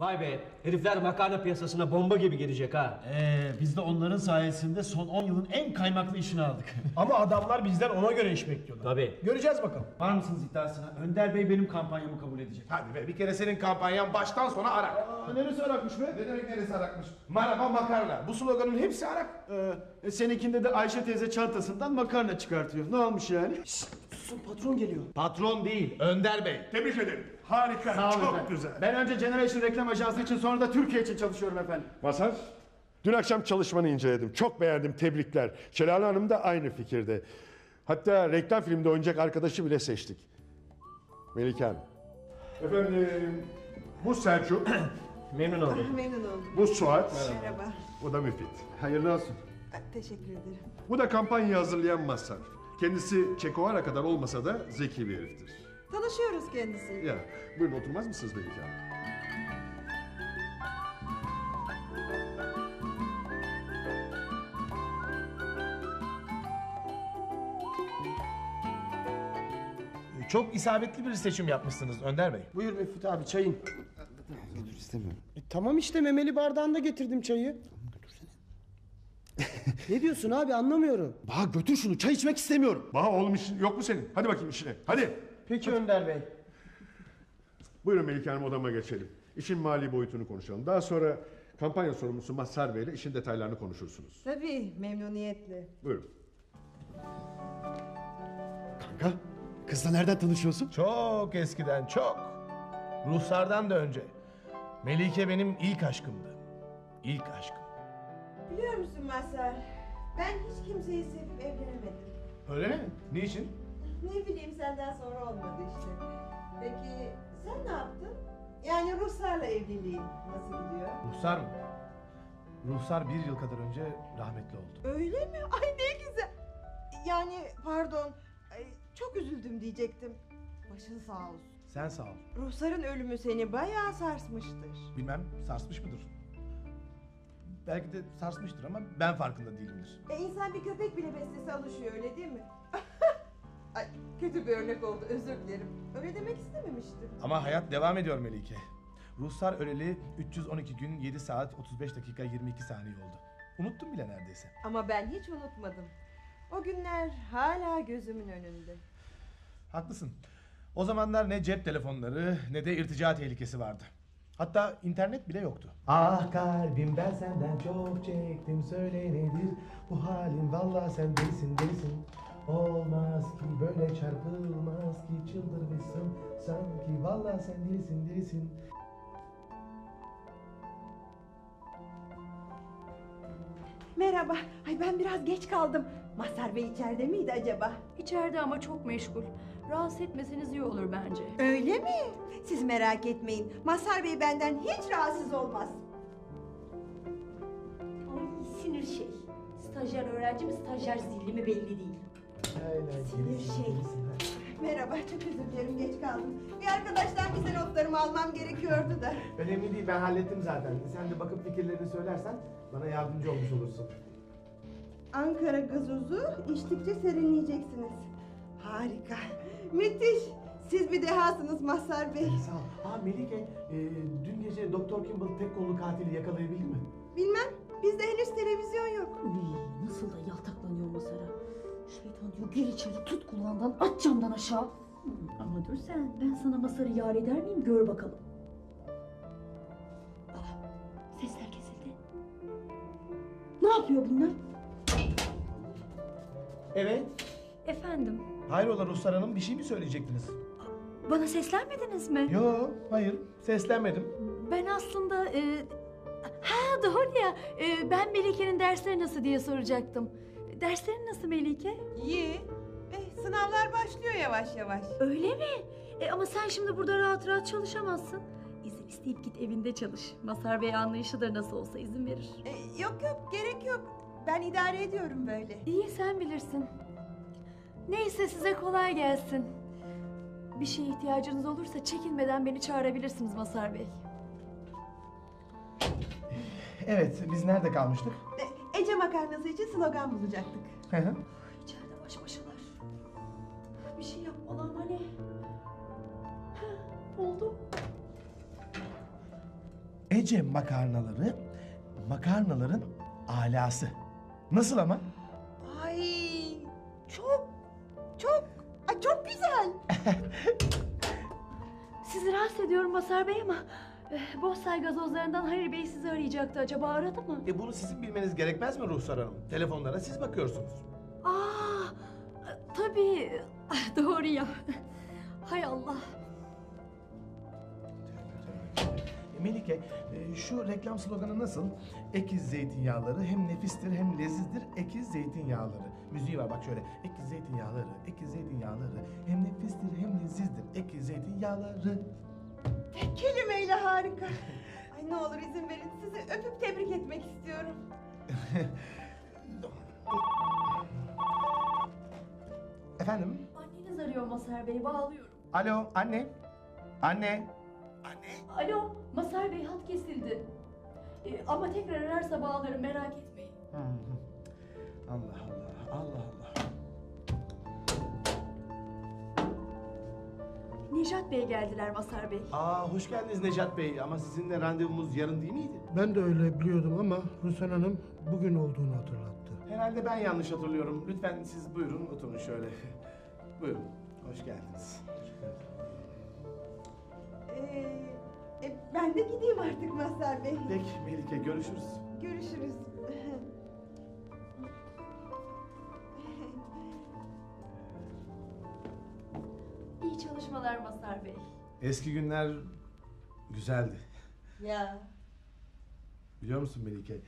Vay be, herifler makarna piyasasına bomba gibi girecek ha. Biz de onların sayesinde son 10 yılın en kaymaklı işini aldık. Ama adamlar bizden ona göre iş bekliyorlar. Tabii. Göreceğiz bakalım. Var mısınız iddiasına? Önder Bey benim kampanyamı kabul edecek. Hadi be, bir kere senin kampanyan baştan sona arak. Neresi arakmış be? Ne demek neresi arakmış? Maraba makarna. Bu sloganın hepsi arak. Seninkinde de Ayşe teyze çantasından makarna çıkartıyor. Ne olmuş yani? Şşt, susun, patron geliyor. Patron değil, Önder Bey. Tebrik ederim. Harika, sağ çok efendim. Güzel. Ben önce Generation reklam ajansı için, sonra da Türkiye için çalışıyorum efendim. Mazhar, dün akşam çalışmanı inceledim. Çok beğendim, tebrikler. Şelane Hanım da aynı fikirde. Hatta reklam filmde oynayacak arkadaşı bile seçtik. Melike Hanım. Efendim, bu Selçuk. Memnun oldum. Memnun oldum. Bu Suat. Merhaba. Bu da Müfit. Hayırlı olsun. Teşekkür ederim. Bu da kampanyayı hazırlayan Mazhar. Kendisi Çekovara kadar olmasa da zeki bir heriftir. Tanışıyoruz kendisiyle. Ya, buyurun oturmaz mısınız Melike Hanım? Çok isabetli bir seçim yapmışsınız Önder Bey. Buyur Müfit abi, çayın. Götür istemiyorum. Tamam işte, memeli bardağında getirdim çayı. Ne diyorsun abi, anlamıyorum. Baha götür şunu, çay içmek istemiyorum. Baha oğlum, işin yok mu senin? Hadi bakayım işine, hadi. Peki hadi. Önder Bey. Buyurun Melike Hanım, odama geçelim. İşin mali boyutunu konuşalım. Daha sonra kampanya sorumlusu Basar Bey ile işin detaylarını konuşursunuz. Tabii, memnuniyetle. Buyurun. Kanka, kızla nereden tanışıyorsun? Çok eskiden, çok. Ruhsar'dan da önce. Melike benim ilk aşkımdı. İlk aşkım. Biliyor musun Mazhar? Ben hiç kimseyi sevip evlenemedim. Öyle mi? Niçin? Ne bileyim, senden sonra olmadı işte. Peki sen ne yaptın? Yani Ruhsar'la evliliğin nasıl gidiyor? Ruhsar mı? Ruhsar bir yıl kadar önce rahmetli oldu. Öyle mi? Ay ne güzel. Yani pardon, çok üzüldüm diyecektim. Başın sağ olsun. Sen sağ ol. Ruhsar'ın ölümü seni bayağı sarsmıştır. Bilmem, sarsmış mıdır? Belki de sarsmıştır ama ben farkında değilimdir. İnsan bir köpek bile beslese alışıyor, öyle değil mi? Ay, kötü bir örnek oldu, özür dilerim. Öyle demek istememiştim. Ama hayat devam ediyor Melike. Ruhsar öleli 312 gün 7 saat 35 dakika 22 saniye oldu. Unuttum bile neredeyse. Ama ben hiç unutmadım. O günler hala gözümün önünde. Haklısın. O zamanlar ne cep telefonları ne de irtica tehlikesi vardı. Hatta internet bile yoktu. Ah kalbim, ben senden çok çektim, söyle nedir bu halin, valla sen delisin delisin. Olmaz ki böyle, çarpılmaz ki, çıldırmışsın sanki, valla sen delisin delisin. Merhaba, ay ben biraz geç kaldım. Mazhar Bey içeride miydi acaba? İçeride ama çok meşgul. Rahatsız etmeseniz iyi olur bence. Öyle mi? Siz merak etmeyin. Mazhar Bey benden hiç rahatsız olmaz. Ay sinir şey. Stajyer öğrenci mi, stajyer zilli mi belli değil. Aynen. Sinir şey. Merhaba, çok özür dilerim, geç kaldım. Bir arkadaştan bize notlarımı almam gerekiyordu da. Önemli değil, ben hallettim zaten. Sen de bakıp fikirlerini söylersen bana yardımcı olmuş olursun. Ankara gazozu içtikçe serinleyeceksiniz. Harika, müthiş. Siz bir dehasınız Mazhar Bey. Sağ ol. Aa Melike, dün gece Dr. Kimball tek kollu katili yakalayabildi mi? Bilmem, bizde henüz televizyon yok. Uy, nasıl da yaltaklanıyor Mazhar'a. Şeytan diyor, gel içeri, tut kulağından, aç camdan aşağı. Ama dur sen, ben sana Mazhar'ı yar eder miyim, gör bakalım. Aa, sesler kesildi. Ne yapıyor bunlar? Evet. Efendim? Hayrola Ruhsar Hanım, bir şey mi söyleyecektiniz? Bana seslenmediniz mi? Yo, hayır, seslenmedim. Ben aslında... Ha doğru ya, ben Melike'nin dersleri nasıl diye soracaktım. Derslerin nasıl Melike? İyi. Sınavlar başlıyor yavaş yavaş. Öyle mi? Ama sen şimdi burada rahat rahat çalışamazsın. İzin isteyip git evinde çalış. Mazhar Bey anlayışıdır, nasıl olsa izin verir. Yok yok, gerek yok. Ben idare ediyorum böyle. İyi, sen bilirsin. Neyse, size kolay gelsin. Bir şeye ihtiyacınız olursa çekinmeden beni çağırabilirsiniz Mazhar Bey. Evet, biz nerede kalmıştık? Ece makarnası için slogan bulacaktık. Hı hı. İçeride baş başalar. Bir şey yapmalı ama ne? Oldu. Ece makarnaları, makarnaların alası. Nasıl ama? Ay çok güzel. Sizi rahatsız ediyorum Basar Bey ama Bostay gazozlarından Hayri Bey sizi arayacaktı. Acaba aradı mı? Bunu sizin bilmeniz gerekmez mi Ruhsar Hanım? Telefonlara siz bakıyorsunuz. Aa, tabii. Doğru ya. Hay Allah. Melike, şu reklam sloganı nasıl? Ekiz zeytinyağları hem nefistir hem lezizdir. Ekiz zeytinyağları. Müziği var bak şöyle. Ekiz zeytinyağları, Ekiz zeytinyağları hem nefistir hem lezizdir. Ekiz zeytinyağları. Tek kelimeyle harika. Ay ne olur izin verin, sizi öpüp tebrik etmek istiyorum. Efendim? Anneniz arıyor Mazhar Bey, bağlıyorum. Alo, anne. Anne. Anne. Alo, Mazhar Bey hat kesildi. Ama tekrar ararsa bağlarım, merak etmeyin. Allah Allah, Allah Allah. Necat Bey geldiler Mazhar Bey. Aa, hoş geldiniz Necat Bey ama sizinle randevumuz yarın değil miydi? Ben de öyle biliyordum ama Rusen Hanım bugün olduğunu hatırlattı. Herhalde ben yanlış hatırlıyorum. Lütfen siz buyurun, oturun şöyle. Buyurun, hoş geldiniz. Ben de gideyim artık Mazhar Bey. Peki Melike, görüşürüz. Görüşürüz. İyi çalışmalar Mazhar Bey. Eski günler güzeldi. Ya. Biliyor musun Melike?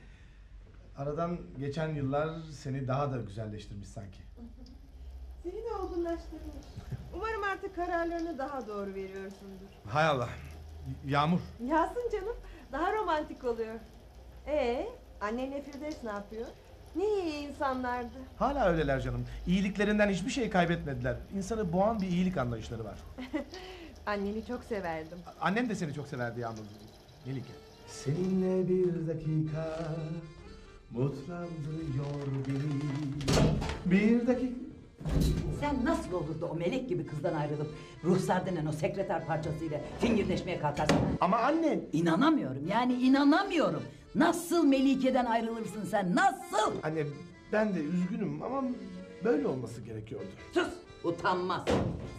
Aradan geçen yıllar seni daha da güzelleştirmiş sanki. Seni de olgunlaştırmış. Umarım artık kararlarını daha doğru veriyorsundur. Hay Allah. Yağmur. Yağsın canım. Daha romantik oluyor. Annenle Firdevs ne yapıyor? Ne iyi insanlardı. Hala öyleler canım. İyiliklerinden hiçbir şey kaybetmediler. İnsanı boğan bir iyilik anlayışları var. Anneni çok severdim. Annem de seni çok severdi Yağmur. Melike. Seninle bir dakika mutlandırıyor beni. Bir dakika. Sen nasıl olur da o melek gibi kızdan ayrılıp Ruhsar denen o sekreter parçasıyla fingirdeşmeye kalkarsın? Ama anne! İnanamıyorum, yani inanamıyorum. Nasıl Melike'den ayrılırsın sen, nasıl? Anne, ben de üzgünüm ama böyle olması gerekiyordu. Sus! Utanmaz!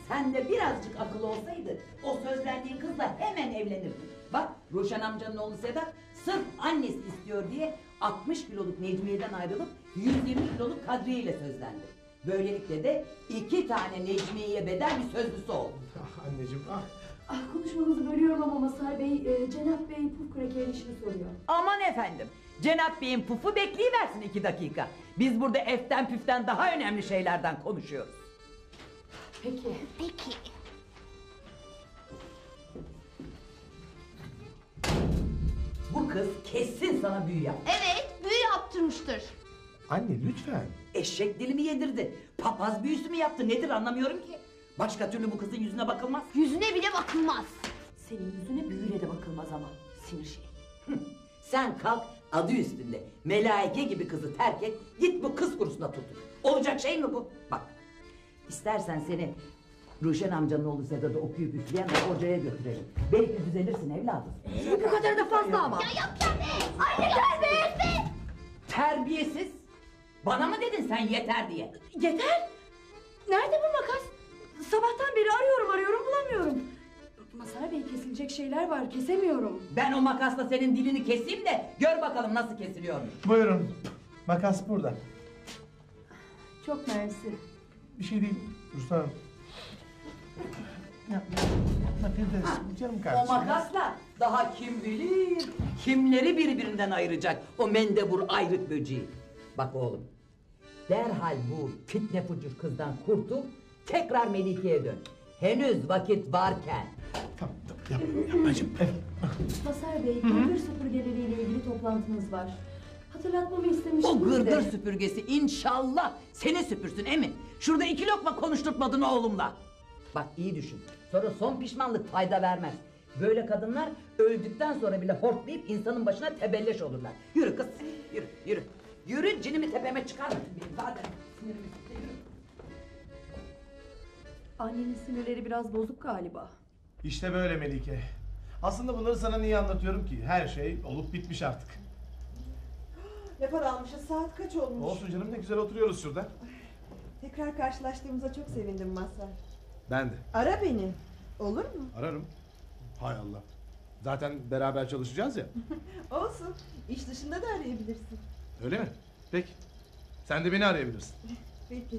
Sen de birazcık akıl olsaydı o sözlendiğin kızla hemen evlenirdin. Bak, Roşan amcanın oğlu Sedat sırf annesi istiyor diye 60 kiloluk Necmiye'den ayrılıp 120 kiloluk Kadriye ile sözlendi. Böylelikle de 2 tane Necmiye'ye bedel bir sözlüsü oldu. Ah anneciğim ah. Ah konuşmanızı bölüyorum ama Mazhar Bey, Cenap Bey'in puf kraker işini soruyor. Aman efendim, Cenap Bey'in pufu bekleyiversin 2 dakika. Biz burada eften püften daha önemli şeylerden konuşuyoruz. Peki. Peki. Bu kız kesin sana büyü yaptı. Evet, büyü yaptırmıştır. Anne lütfen. Eşek dilimi yedirdi. Papaz büyüsü mü yaptı nedir anlamıyorum ki. Başka türlü bu kızın yüzüne bakılmaz. Yüzüne bile bakılmaz. Senin yüzüne büyüyle de bakılmaz ama. Sinir şey. Sen kalk adı üstünde. Melaike gibi kızı terk et. Git bu kız kurusuna tut. Olacak şey mi bu? Bak. İstersen seni Ruşen amcanın oğlu Sedat'ı okuyup üfleyen hocaya götürelim. Belki düzelirsin evladım. Bu kadar da fazla ama. Ya yap ya be. Anne gel be. Terbiyesiz. Bana mı dedin sen yeter diye? Yeter? Nerede bu makas? Sabahtan beri arıyorum bulamıyorum. Mazhar Bey kesilecek şeyler var kesemiyorum. Ben o makasla senin dilini keseyim de gör bakalım nasıl kesiliyor. Buyurun. Makas burada. Çok mersi. Bir şey değil Ruhsar Hanım. Yapma Firdevs canım kardeşim. O makasla daha kim bilir kimleri birbirinden ayıracak o mendebur ayrık böceği. Bak oğlum. Derhal bu fitne fucur kızdan kurtul, tekrar Melike'ye dön. Henüz vakit varken. Tamam, yapmacım. Basar Bey, gırgır süpürgeleriyle ilgili toplantınız var. Hatırlatmamı istemiştiniz de. O gırgır süpürgesi inşallah seni süpürsün Emin. Şurada 2 lokma konuşturtmadın oğlumla. Bak iyi düşün, sonra son pişmanlık fayda vermez. Böyle kadınlar öldükten sonra bile hortlayıp insanın başına tebelleş olurlar. Yürü kız, yürü. Yürü, cinimi tepeme çıkartın benim zaten sinirimi tutuyorum. Annenin sinirleri biraz bozuk galiba. İşte böyle Melike. Aslında bunları sana niye anlatıyorum ki? Her şey olup bitmiş artık. Ne para almışız? Saat kaç olmuş? Olsun canım, ne güzel oturuyoruz şurada. Ay, tekrar karşılaştığımıza çok sevindim Mazhar. Ben de. Ara beni. Olur mu? Ararım. Hay Allah. Zaten beraber çalışacağız ya. Olsun. İş dışında da arayabilirsin. Öyle mi? Peki. Sen de beni arayabilirsin. Peki.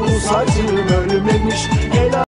Ruhsarcığım ölmemiş. Helal...